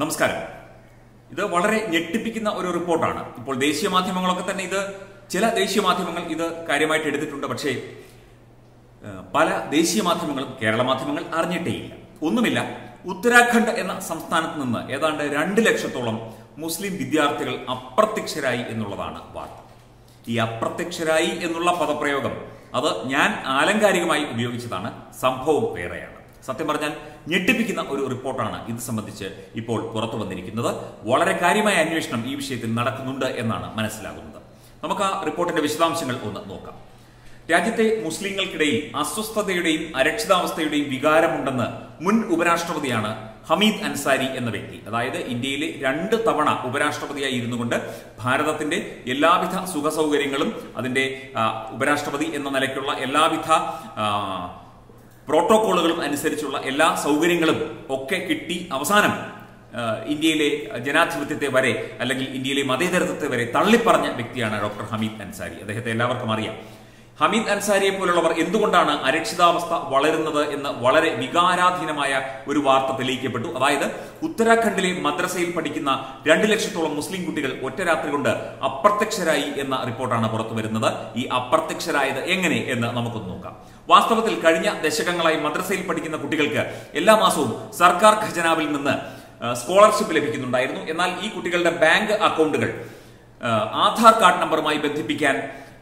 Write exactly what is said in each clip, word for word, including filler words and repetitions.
നമസ്കാരം. ഇത് വളരെ ഞെട്ടിപ്പിക്കുന്ന ഒരു റിപ്പോർട്ടാണ്. ഇപ്പോൾ ദേശീയ മാധ്യമങ്ങളൊക്കെ തന്നെ ഇത് ചില ദേശീയ മാധ്യമങ്ങൾ ഇത് കാര്യമായിട്ട് എടുത്തിട്ടുണ്ട്. പക്ഷേ പല ദേശീയ മാധ്യമങ്ങളും കേരള മാധ്യമങ്ങൾ അറിഞ്ഞിട്ടേയില്ല. ഒന്നുമില്ല, ഉത്തരാഖണ്ഡ് എന്ന സംസ്ഥാനത്ത് നിന്ന് ഏതാണ്ട് രണ്ട് ലക്ഷത്തോളം മുസ്ലിം വിദ്യാർത്ഥികൾ അപ്രത്യക്ഷരായി എന്നുള്ളതാണ് വാർത്ത. ഈ അപ്രത്യക്ഷരായി എന്നുള്ള പദപ്രയോഗം അത് ഞാൻ ആലങ്കാരികമായി ഉപയോഗിച്ചതാണ്. സംഭവം വേറെയാണ്. സത്യം പറഞ്ഞാൽ ഞെട്ടിപ്പിക്കുന്ന ഒരു റിപ്പോർട്ടാണ് ഇത് സംബന്ധിച്ച് ഇപ്പോൾ പുറത്തു വന്നിരിക്കുന്നത്. വളരെ കാര്യമായ അന്വേഷണം ഈ വിഷയത്തിൽ നടക്കുന്നുണ്ട് എന്നാണ് മനസ്സിലാകുന്നത്. നമുക്ക് ആ റിപ്പോർട്ടിന്റെ വിശദാംശങ്ങൾ ഒന്ന് നോക്കാം. രാജ്യത്തെ മുസ്ലിങ്ങൾക്കിടയിൽ അസ്വസ്ഥതയുടെയും അരക്ഷിതാവസ്ഥയുടെയും വികാരമുണ്ടെന്ന് മുൻ ഉപരാഷ്ട്രപതിയാണ് ഹമീദ് അൻസാരി എന്ന വ്യക്തി. അതായത് ഇന്ത്യയിലെ രണ്ട് തവണ ഉപരാഷ്ട്രപതിയായി ഇരുന്നു കൊണ്ട് ഭാരതത്തിന്റെ എല്ലാവിധ സുഖ സൗകര്യങ്ങളും അതിന്റെ ഉപരാഷ്ട്രപതി എന്ന നിലയ്ക്കുള്ള എല്ലാവിധ പ്രോട്ടോകോളുകളും അനുസരിച്ചുള്ള എല്ലാ സൗകര്യങ്ങളും ഒക്കെ കിട്ടി അവസാനം ഇന്ത്യയിലെ ജനാധിപത്യത്തെ വരെ അല്ലെങ്കിൽ ഇന്ത്യയിലെ മതേതരത്വത്തെ വരെ തള്ളിപ്പറഞ്ഞ വ്യക്തിയാണ് ഡോക്ടർ ഹമീദ് അൻസാരി. അദ്ദേഹത്തെ എല്ലാവർക്കും അറിയാം. ഹമീദ് അൻസാരിയെ പോലുള്ളവർ എന്തുകൊണ്ടാണ് അരക്ഷിതാവസ്ഥ വളരുന്നത് എന്ന് വളരെ വികാരാധീനമായ ഒരു വാർത്ത തെളിയിക്കപ്പെട്ടു. അതായത് ഉത്തരാഖണ്ഡിലെ മദ്രസയിൽ പഠിക്കുന്ന രണ്ട് ലക്ഷത്തോളം മുസ്ലിം കുട്ടികൾ ഒറ്റ രാത്രി കൊണ്ട് അപ്രത്യക്ഷരായി എന്ന റിപ്പോർട്ടാണ് പുറത്തു വരുന്നത്. ഈ അപ്രത്യക്ഷരായത് എങ്ങനെ എന്ന് നമുക്കൊന്ന് നോക്കാം. വാസ്തവത്തിൽ കഴിഞ്ഞ ദശകങ്ങളായി മദ്രസയിൽ പഠിക്കുന്ന കുട്ടികൾക്ക് എല്ലാ മാസവും സർക്കാർ ഖജനാവിൽ നിന്ന് സ്കോളർഷിപ്പ് ലഭിക്കുന്നുണ്ടായിരുന്നു. എന്നാൽ ഈ കുട്ടികളുടെ ബാങ്ക് അക്കൗണ്ടുകൾ ആധാർ കാർഡ് നമ്പറുമായി ബന്ധിപ്പിക്കാൻ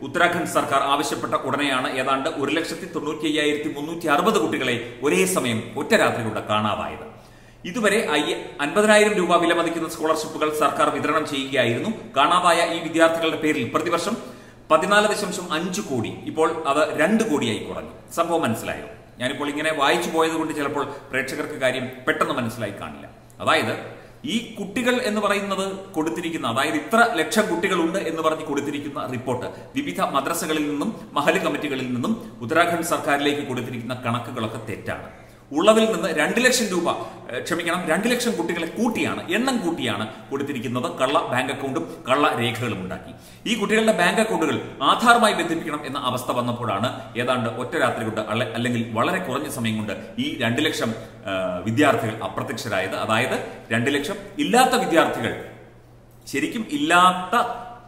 ഉത്തരാഖണ്ഡ് സർക്കാർ ആവശ്യപ്പെട്ട ഉടനെയാണ് ഏതാണ്ട് ഒരു ലക്ഷത്തി തൊണ്ണൂറ്റി അയ്യായിരത്തി മുന്നൂറ്റി അറുപത് കുട്ടികളെ ഒരേ സമയം ഒറ്റ രാത്രിയിലൂടെ കാണാതായത്. ഇതുവരെ അയ്യ അൻപതിനായിരം രൂപ വില മതിക്കുന്ന സ്കോളർഷിപ്പുകൾ സർക്കാർ വിതരണം ചെയ്യുകയായിരുന്നു. കാണാതായ ഈ വിദ്യാർത്ഥികളുടെ പേരിൽ പ്രതിവർഷം പതിനാല് ദശാംശം അഞ്ച് കോടി, ഇപ്പോൾ അത് രണ്ട് കോടിയായി കുറഞ്ഞു. സംഭവം മനസ്സിലായോ? ഞാനിപ്പോൾ ഇങ്ങനെ വായിച്ചു പോയത് കൊണ്ട് ചിലപ്പോൾ പ്രേക്ഷകർക്ക് കാര്യം പെട്ടെന്ന് മനസ്സിലായി കാണില്ല. അതായത് ഈ കുട്ടികൾ എന്ന് പറയുന്നത് കൊടുത്തിരിക്കുന്ന, അതായത് ഇത്ര ലക്ഷം കുട്ടികളുണ്ട് എന്ന് പറഞ്ഞ് കൊടുത്തിരിക്കുന്ന റിപ്പോർട്ട് വിവിധ മദ്രസകളിൽ നിന്നും മഹല് കമ്മിറ്റികളിൽ നിന്നും ഉത്തരാഖണ്ഡ് സർക്കാരിലേക്ക് കൊടുത്തിരിക്കുന്ന കണക്കുകളൊക്കെ തെറ്റാണ്. ഉള്ളതിൽ നിന്ന് രണ്ട് ലക്ഷം രൂപ ക്ഷമിക്കണം രണ്ട് ലക്ഷം കുട്ടികളെ കൂട്ടിയാണ്, എണ്ണം കൂട്ടിയാണ് കൊടുത്തിരിക്കുന്നത്. കള്ള ബാങ്ക് അക്കൗണ്ടും കള്ള രേഖകളും ഉണ്ടാക്കി ഈ കുട്ടികളുടെ ബാങ്ക് അക്കൗണ്ടുകൾ ആധാറുമായി ബന്ധിപ്പിക്കണം എന്ന അവസ്ഥ വന്നപ്പോഴാണ് ഏതാണ്ട് ഒറ്റ രാത്രി കൊണ്ട് അല്ലെങ്കിൽ വളരെ കുറഞ്ഞ സമയം കൊണ്ട് ഈ രണ്ട് ലക്ഷം വിദ്യാർത്ഥികൾ അപ്രത്യക്ഷരായത്. അതായത് രണ്ട് ലക്ഷം ഇല്ലാത്ത വിദ്യാർത്ഥികൾ, ശരിക്കും ഇല്ലാത്ത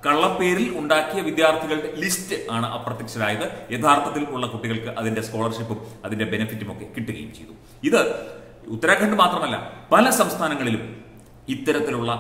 കള്ളപ്പേരിൽ ഉണ്ടാക്കിയ വിദ്യാർത്ഥികളുടെ ലിസ്റ്റ് ആണ് അപ്രത്യക്ഷരായത്. യഥാർത്ഥത്തിൽ ഉള്ള കുട്ടികൾക്ക് അതിന്റെ സ്കോളർഷിപ്പും അതിന്റെ ബെനിഫിറ്റും ഒക്കെ കിട്ടുകയും ചെയ്തു. ഇത് ഉത്തരാഖണ്ഡ് മാത്രമല്ല, പല സംസ്ഥാനങ്ങളിലും ഇത്തരത്തിലുള്ള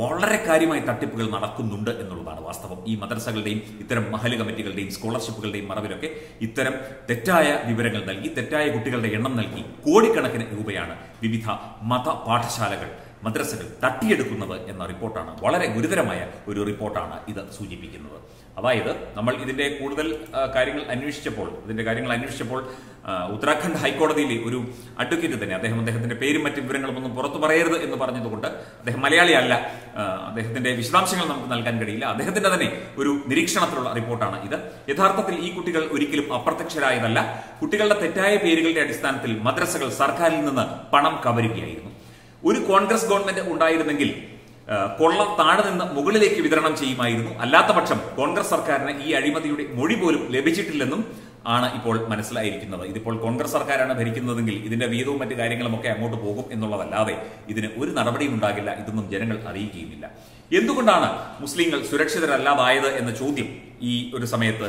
വളരെ കാര്യമായ തട്ടിപ്പുകൾ നടക്കുന്നുണ്ട് എന്നുള്ളതാണ് വാസ്തവം. ഈ മദ്രസകളുടെയും ഇത്തരം മഹല് കമ്മിറ്റികളുടെയും സ്കോളർഷിപ്പുകളുടെയും മറവിലൊക്കെ ഇത്തരം തെറ്റായ വിവരങ്ങൾ നൽകി, തെറ്റായ കുട്ടികളുടെ എണ്ണം നൽകി കോടിക്കണക്കിന് രൂപയാണ് വിവിധ മത പാഠശാലകൾ, മദ്രസകൾ തട്ടിയെടുക്കുന്നത് എന്ന റിപ്പോർട്ടാണ്. വളരെ ഗുരുതരമായ ഒരു റിപ്പോർട്ടാണ് ഇത് സൂചിപ്പിക്കുന്നത്. അതായത് നമ്മൾ ഇതിന്റെ കൂടുതൽ കാര്യങ്ങൾ അന്വേഷിച്ചപ്പോൾ ഇതിന്റെ കാര്യങ്ങൾ അന്വേഷിച്ചപ്പോൾ ഉത്തരാഖണ്ഡ് ഹൈക്കോടതിയിലെ ഒരു അഡ്വക്കേറ്റ് തന്നെ, അദ്ദേഹം അദ്ദേഹത്തിന്റെ പേരും മറ്റു വിവരങ്ങളുമൊന്നും പുറത്തു പറയരുത് എന്ന് പറഞ്ഞതുകൊണ്ട്, അദ്ദേഹം മലയാളിയല്ല, അദ്ദേഹത്തിന്റെ വിശദാംശങ്ങൾ നമുക്ക് നൽകാൻ കഴിയില്ല, അദ്ദേഹത്തിന്റെ തന്നെ ഒരു നിരീക്ഷണത്തിലുള്ള റിപ്പോർട്ടാണ് ഇത്. യഥാർത്ഥത്തിൽ ഈ കുട്ടികൾ ഒരിക്കലും അപ്രത്യക്ഷരായതല്ല. കുട്ടികളുടെ തെറ്റായ പേരുകളുടെ അടിസ്ഥാനത്തിൽ മദ്രസകൾ സർക്കാരിൽ നിന്ന് പണം കവരുകയായിരുന്നു. ഒരു കോൺഗ്രസ് ഗവൺമെന്റ് ഉണ്ടായിരുന്നെങ്കിൽ കൊള്ള താഴെ നിന്ന് മുകളിലേക്ക് വിതരണം ചെയ്യുമായിരുന്നു. അല്ലാത്ത പക്ഷം കോൺഗ്രസ് സർക്കാരിന് ഈ അഴിമതിയുടെ മൊഴി പോലും ലഭിച്ചിട്ടില്ലെന്നും ആണ് ഇപ്പോൾ മനസ്സിലായിരിക്കുന്നത്. ഇതിപ്പോൾ കോൺഗ്രസ് സർക്കാരാണ് ഭരിക്കുന്നതെങ്കിൽ ഇതിന്റെ വീതവും മറ്റു കാര്യങ്ങളും ഒക്കെ അങ്ങോട്ട് പോകും എന്നുള്ളതല്ലാതെ ഇതിന് ഒരു നടപടിയും ഉണ്ടാകില്ല. ഇതൊന്നും ജനങ്ങൾ അറിയിക്കുകയുമില്ല. എന്തുകൊണ്ടാണ് മുസ്ലിങ്ങൾ സുരക്ഷിതരല്ലാതായത് എന്ന ചോദ്യം ഈ ഒരു സമയത്ത്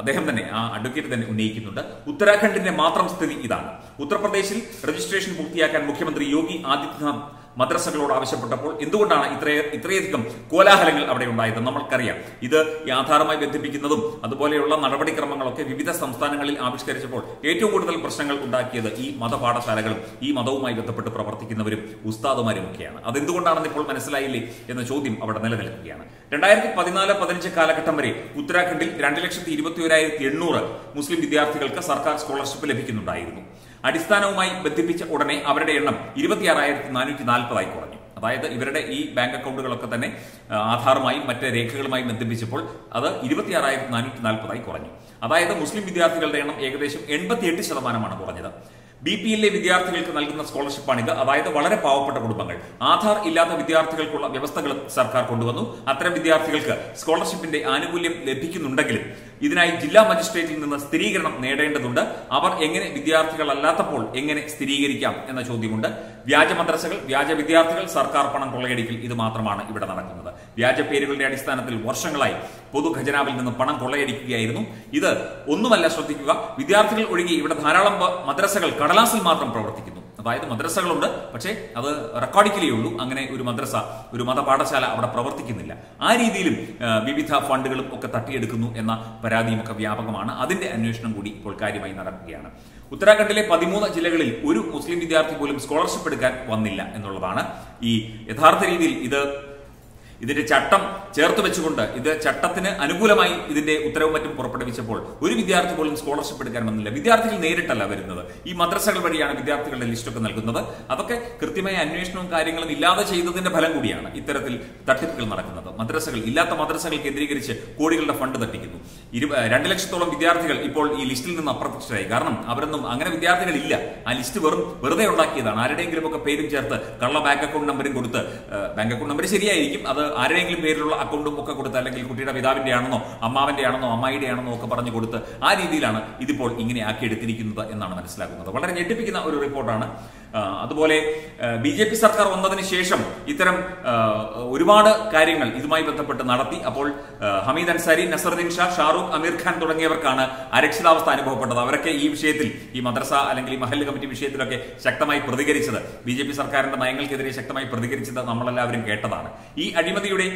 അദ്ദേഹം തന്നെ, ആ അഡ്വക്കേറ്റ് തന്നെ ഉന്നയിക്കുന്നുണ്ട്. ഉത്തരാഖണ്ഡിന്റെ മാത്രം സ്ഥിതി ഇതാണ്. ഉത്തർപ്രദേശിൽ രജിസ്ട്രേഷൻ പൂർത്തിയാക്കാൻ മുഖ്യമന്ത്രി യോഗി ആദിത്യനാഥ് മദ്രസകളോട് ആവശ്യപ്പെട്ടപ്പോൾ എന്തുകൊണ്ടാണ് ഇത്ര ഇത്രയധികം കോലാഹലങ്ങൾ അവിടെ ഉണ്ടായത്? നമ്മൾക്കറിയാം, ഇത് ആധാരമായി ബന്ധിപ്പിക്കുന്നതും അതുപോലെയുള്ള നടപടിക്രമങ്ങളൊക്കെ വിവിധ സംസ്ഥാനങ്ങളിൽ ആവിഷ്കരിച്ചപ്പോൾ ഏറ്റവും കൂടുതൽ പ്രശ്നങ്ങൾ ഉണ്ടാക്കിയത് ഈ മതപാഠശാലകളും ഈ മതവുമായി ബന്ധപ്പെട്ട് പ്രവർത്തിക്കുന്നവരും ഉസ്താദുമാരും ഒക്കെയാണ്. അതെന്തുകൊണ്ടാണെന്ന് ഇപ്പോൾ മനസ്സിലായില്ലേ എന്ന ചോദ്യം അവിടെ നിലനിൽക്കുകയാണ്. രണ്ടായിരത്തി പതിനാല് പതിനഞ്ച് കാലഘട്ടം വരെ ഉത്തരാഖണ്ഡിൽ രണ്ട് ലക്ഷത്തി ഇരുപത്തി ഒരായിരത്തി എണ്ണൂറ് മുസ്ലിം വിദ്യാർത്ഥികൾക്ക് സർക്കാർ സ്കോളർഷിപ്പ് ലഭിക്കുന്നുണ്ടായിരുന്നു. അടിസ്ഥാനവുമായി ബന്ധിപ്പിച്ച ഉടനെ അവരുടെ എണ്ണം ഇരുപത്തിയാറായിരത്തി നാനൂറ്റി നാൽപ്പതായി കുറഞ്ഞു. അതായത് ഇവരുടെ ഈ ബാങ്ക് അക്കൗണ്ടുകളൊക്കെ തന്നെ ആധാറുമായും മറ്റ് രേഖകളുമായി ബന്ധിപ്പിച്ചപ്പോൾ അത് ഇരുപത്തിയാറായിരത്തി നാനൂറ്റി നാൽപ്പതായി കുറഞ്ഞു. അതായത് മുസ്ലിം വിദ്യാർത്ഥികളുടെ എണ്ണം ഏകദേശം എൺപത്തിയെട്ട് ശതമാനമാണ് കുറഞ്ഞത്. ബി പി എല്ലിലെ വിദ്യാർത്ഥികൾക്ക് നൽകുന്ന സ്കോളർഷിപ്പാണിത്. അതായത് വളരെ പാവപ്പെട്ട കുടുംബങ്ങൾ, ആധാർ ഇല്ലാത്ത വിദ്യാർത്ഥികൾക്കുള്ള വ്യവസ്ഥകൾ സർക്കാർ കൊണ്ടുവന്നു. അത്തരം വിദ്യാർത്ഥികൾക്ക് സ്കോളർഷിപ്പിന്റെ ആനുകൂല്യം ലഭിക്കുന്നുണ്ടെങ്കിലും ഇതിനായി ജില്ലാ മജിസ്ട്രേറ്റിൽ നിന്ന് സ്ഥിരീകരണം നേടേണ്ടതുണ്ട്. അവർ എങ്ങനെ വിദ്യാർത്ഥികളല്ലാത്തപ്പോൾ എങ്ങനെ സ്ഥിരീകരിക്കാം എന്ന ചോദ്യമുണ്ട്. വ്യാജ മദ്രസകൾ, വ്യാജ വിദ്യാർത്ഥികൾ, സർക്കാർ പണം കൊള്ളയടിക്കൽ ഇത് മാത്രമാണ് ഇവിടെ നടക്കുന്നത്. വ്യാജ പേരുകളുടെ അടിസ്ഥാനത്തിൽ വർഷങ്ങളായി പൊതുഖജനാവിൽ നിന്ന് പണം കൊള്ളയടിക്കുകയായിരുന്നു. ഇത് ഒന്നുമല്ല, ശ്രദ്ധിക്കുക, വിദ്യാർത്ഥികൾ ഒഴികെ ഇവിടെ ധാരാളം മദ്രസകൾ കടലാസിൽ മാത്രം പ്രവർത്തിക്കുന്നു. അതായത് മദ്രസകളുണ്ട്, പക്ഷേ അത് റെക്കോർഡിക്കലേ ഉള്ളൂ. അങ്ങനെ ഒരു മദ്രസ, ഒരു മതപാഠശാല അവിടെ പ്രവർത്തിക്കുന്നില്ല. ആ രീതിയിലും വിവിധ ഫണ്ടുകളും ഒക്കെ തട്ടിയെടുക്കുന്നു എന്ന പരാതിയുമൊക്കെ വ്യാപകമാണ്. അതിന്റെ അന്വേഷണം കൂടി ഇപ്പോൾ കാര്യമായി നടക്കുകയാണ്. ഉത്തരാഖണ്ഡിലെ പതിമൂന്ന് ജില്ലകളിൽ ഒരു മുസ്ലിം വിദ്യാർത്ഥി പോലും സ്കോളർഷിപ്പ് എടുക്കാൻ വന്നില്ല എന്നുള്ളതാണ് ഈ യഥാർത്ഥ രീതിയിൽ ഇത് ഇതിന്റെ ചട്ടം ചേർത്ത് വെച്ചുകൊണ്ട് ഇത് ചട്ടത്തിന് അനുകൂലമായി ഇതിന്റെ ഉത്തരവും മറ്റും പുറപ്പെടുവിച്ചപ്പോൾ ഒരു വിദ്യാർത്ഥി പോലും സ്കോളർഷിപ്പ് എടുക്കാൻ വന്നില്ല. വിദ്യാർത്ഥികൾ നേരിട്ടല്ല വരുന്നത്, ഈ മദ്രസകൾ വഴിയാണ് വിദ്യാർത്ഥികളുടെ ലിസ്റ്റൊക്കെ നൽകുന്നത്. അതൊക്കെ കൃത്യമായ അന്വേഷണവും കാര്യങ്ങളും ഇല്ലാതെ ചെയ്തതിന്റെ ഫലം കൂടിയാണ് ഇത്തരത്തിൽ തട്ടിപ്പുകൾ നടക്കുന്നത്. മദ്രസകൾ, ഇല്ലാത്ത മദ്രസകൾ കേന്ദ്രീകരിച്ച് കോടികളുടെ ഫണ്ട് തട്ടിക്കുന്നു. രണ്ട് ലക്ഷത്തോളം വിദ്യാർത്ഥികൾ ഇപ്പോൾ ഈ ലിസ്റ്റിൽ നിന്ന് അപ്രത്യക്ഷരായി. കാരണം അവരൊന്നും അങ്ങനെ വിദ്യാർത്ഥികളില്ല. ആ ലിസ്റ്റ് വെറും വെറുതെ ഉണ്ടാക്കിയതാണ്. ആരുടെയെങ്കിലും ഒക്കെ പേരും ചേർത്ത് കള്ള ബാങ്ക് അക്കൗണ്ട് നമ്പറും കൊടുത്ത്, ബാങ്ക് അക്കൗണ്ട് നമ്പർ ശരിയായിരിക്കും, അത് ആരുടെയെങ്കിലും പേരിലുള്ള അക്കൗണ്ടും ഒക്കെ കൊടുത്ത്, അല്ലെങ്കിൽ കുട്ടിയുടെ പിതാവിന്റെ ആണെന്നോ അമ്മാവന്റെ ആണെന്നോ അമ്മായിയുടെ ആണെന്നോ ഒക്കെ പറഞ്ഞു കൊടുത്ത് ആ രീതിയിലാണ് ഇതിപ്പോൾ ഇങ്ങനെ ആക്കിയെടുത്തിരിക്കുന്നത് എന്നാണ് മനസ്സിലാക്കുന്നത്. വളരെ ഞെട്ടിപ്പിക്കുന്ന ഒരു റിപ്പോർട്ടാണ്. അതുപോലെ ബി ജെ പി സർക്കാർ വന്നതിന് ശേഷം ഇത്തരം ഒരുപാട് കാര്യങ്ങൾ ഇതുമായി ബന്ധപ്പെട്ട് നടത്തി. അപ്പോൾ ഹമീദ് അൻസാരി, നസറുദ്ദീൻ ഷാ, ഷാറൂഖ്, അമീർ ഖാൻ തുടങ്ങിയവർക്കാണ് അരക്ഷിതാവസ്ഥ അനുഭവപ്പെട്ടത്. അവരൊക്കെ ഈ വിഷയത്തിൽ, ഈ മദ്രസ അല്ലെങ്കിൽ ഈ മഹല്ല് കമ്മിറ്റി വിഷയത്തിലൊക്കെ ശക്തമായി പ്രതികരിച്ചത്, ബി ജെ പി സർക്കാരിന്റെ നയങ്ങൾക്കെതിരെ ശക്തമായി പ്രതികരിച്ചത് നമ്മളെല്ലാവരും കേട്ടതാണ്. ഈ അഴിമതിയുടെ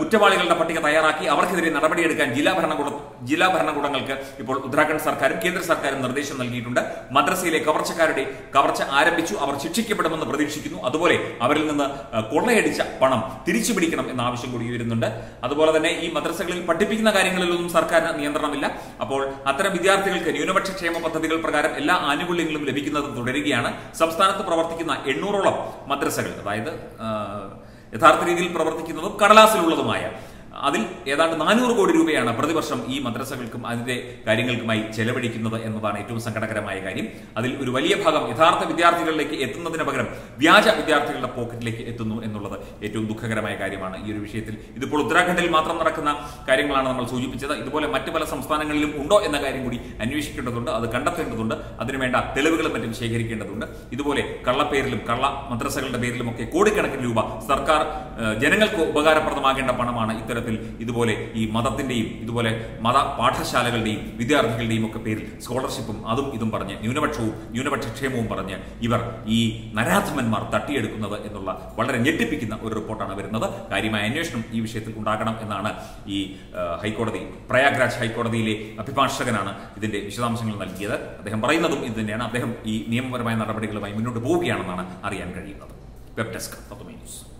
കുറ്റവാളികളുടെ പട്ടിക തയ്യാറാക്കി അവർക്കെതിരെ നടപടിയെടുക്കാൻ ജില്ലാ ഭരണകൂട ജില്ലാ ഭരണകൂടങ്ങൾക്ക് ഇപ്പോൾ ഉത്തരാഖണ്ഡ് സർക്കാരും കേന്ദ്ര സർക്കാരും നിർദ്ദേശം നൽകിയിട്ടുണ്ട്. മദ്രസയിലെ കവർച്ചക്കാരുടെ കവർച്ച ആരംഭിച്ചു, അവർ ശിക്ഷിക്കപ്പെടുമെന്ന് പ്രതീക്ഷിക്കുന്നു. അതുപോലെ അവരിൽ നിന്ന് കൊള്ളയടിച്ച പണം തിരിച്ചു പിടിക്കണം എന്ന ആവശ്യം കൂടി വരുന്നുണ്ട്. അതുപോലെ തന്നെ ഈ മദ്രസകളിൽ പഠിപ്പിക്കുന്ന കാര്യങ്ങളിലൊന്നും സർക്കാരിന് നിയന്ത്രണമില്ല. അപ്പോൾ അത്തരം വിദ്യാർത്ഥികൾക്ക് ന്യൂനപക്ഷ ക്ഷേമ പദ്ധതികൾ പ്രകാരം എല്ലാ ആനുകൂല്യങ്ങളും ലഭിക്കുന്നത് തുടരുകയാണ്. സംസ്ഥാനത്ത് പ്രവർത്തിക്കുന്ന എണ്ണൂറോളം മദ്രസകൾ, അതായത് യഥാർത്ഥ രീതിയിൽ പ്രവർത്തിക്കുന്നതും കടലാസിലുള്ളതുമായ, അതിൽ ഏതാണ്ട് നാനൂറ് കോടി രൂപയാണ് പ്രതിവർഷം ഈ മദ്രസകൾക്കും അതിന്റെ കാര്യങ്ങൾക്കുമായി ചെലവഴിക്കുന്നത് എന്നതാണ് ഏറ്റവും സങ്കടകരമായ കാര്യം. അതിൽ ഒരു വലിയ ഭാഗം യഥാർത്ഥ വിദ്യാർത്ഥികളിലേക്ക് എത്തുന്നതിന് പകരം വ്യാജ വിദ്യാർത്ഥികളുടെ പോക്കറ്റിലേക്ക് എത്തുന്നു എന്നുള്ളത് ഏറ്റവും ദുഃഖകരമായ കാര്യമാണ് ഈ ഒരു വിഷയത്തിൽ. ഇതിപ്പോൾ ഉത്തരാഖണ്ഡിൽ മാത്രം നടക്കുന്ന കാര്യങ്ങളാണ് നമ്മൾ സൂചിപ്പിച്ചത്. ഇതുപോലെ മറ്റ് പല സംസ്ഥാനങ്ങളിലും ഉണ്ടോ എന്ന കാര്യം കൂടി അന്വേഷിക്കേണ്ടതുണ്ട്, അത് കണ്ടെത്തേണ്ടതുണ്ട്, അതിനുവേണ്ട തെളിവുകളും മറ്റും ശേഖരിക്കേണ്ടതുണ്ട്. ഇതുപോലെ കള്ളപ്പേരിലും കള്ള മദ്രസകളുടെ പേരിലും ഒക്കെ കോടിക്കണക്കിന് രൂപ സർക്കാർ, ജനങ്ങൾക്ക് ഉപകാരപ്രദമാകേണ്ട പണമാണ് ഇത്തരത്തിൽ ഇതുപോലെ ഈ മതത്തിന്റെയും ഇതുപോലെ മത പാഠശാലകളുടെയും വിദ്യാർത്ഥികളുടെയും ഒക്കെ പേരിൽ സ്കോളർഷിപ്പും അതും ഇതും പറഞ്ഞ്, ന്യൂനപക്ഷവും ന്യൂനപക്ഷക്ഷേമവും പറഞ്ഞ് ഇവർ, ഈ നരാധമന്മാർ തട്ടിയെടുക്കുന്നത് എന്നുള്ള വളരെ ഞെട്ടിപ്പിക്കുന്ന ഒരു റിപ്പോർട്ടാണ് വരുന്നത്. കാര്യമായ അന്വേഷണം ഈ വിഷയത്തിൽ ഉണ്ടാക്കണം എന്നാണ് ഈ ഹൈക്കോടതി, പ്രയാഗ്രാജ് ഹൈക്കോടതിയിലെ അഭിഭാഷകനാണ് ഇതിന്റെ വിശദാംശങ്ങൾ നൽകിയത്. അദ്ദേഹം പറയുന്നതും ഇത് തന്നെയാണ്. അദ്ദേഹം ഈ നിയമപരമായ നടപടികളുമായി മുന്നോട്ട് പോവുകയാണെന്നാണ് അറിയാൻ കഴിയുന്നത്. Web desk.